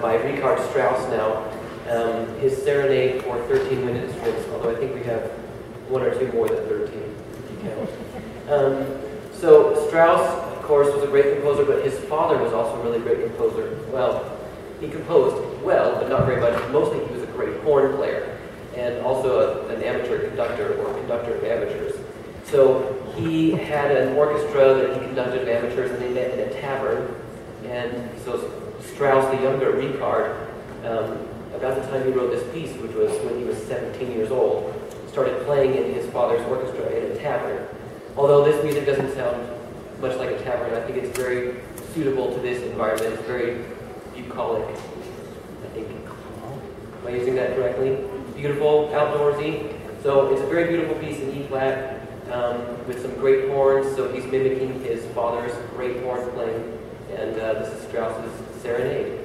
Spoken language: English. by Richard Strauss now, his Serenade for 13 wind instruments, although I think we have one or two more than 13, if you count. So Strauss, of course, was a great composer, but his father was also a really great composer. Well, he composed well, but not very much. Mostly he was a great horn player, and also an amateur conductor, or conductor of amateurs. So he had an orchestra that he conducted of amateurs, and they met in a tavern. And so Strauss, the younger Richard, about the time he wrote this piece, which was when he was 17 years old, started playing in his father's orchestra in a tavern. Although this music doesn't sound much like a tavern, I think it's very suitable to this environment. It's very bucolic, I think. Am I using that correctly? Beautiful, outdoorsy. So it's a very beautiful piece in E-flat with some great horns. So he's mimicking his father's great horn playing, and this is Strauss's Serenade.